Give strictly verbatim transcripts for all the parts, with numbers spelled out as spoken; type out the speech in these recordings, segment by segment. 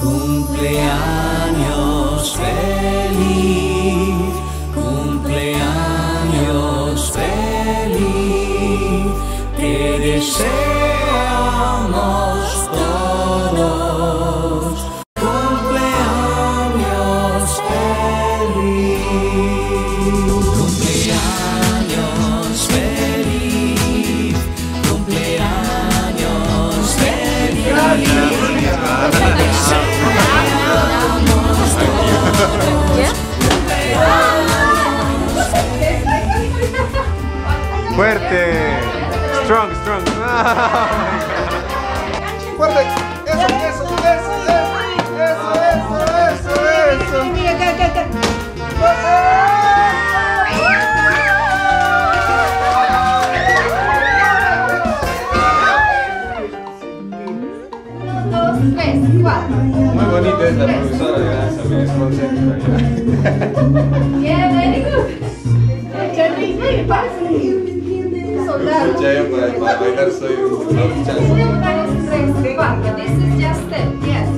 Cumpleaños feliz, cumpleaños feliz, te deseamos todos. Cumpleaños feliz, cumpleaños feliz, cumpleaños feliz. Fuerte, strong, strong. Fuerte, eso, eso, eso, eso, eso, eso, eso. Mira, acá, acá, acá. Uno, dos, tres, cuatro. Muy bonita es la profesora, ya se me desconcentra. Yeah, very good. Para bailar soy un this is just step, yes.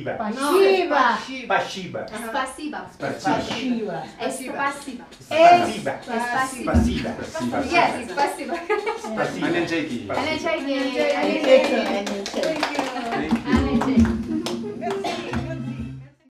Pasiva. Pasiva. Pasiva. Pasiva. Pasiva. Yes, pasiva. Pasiva.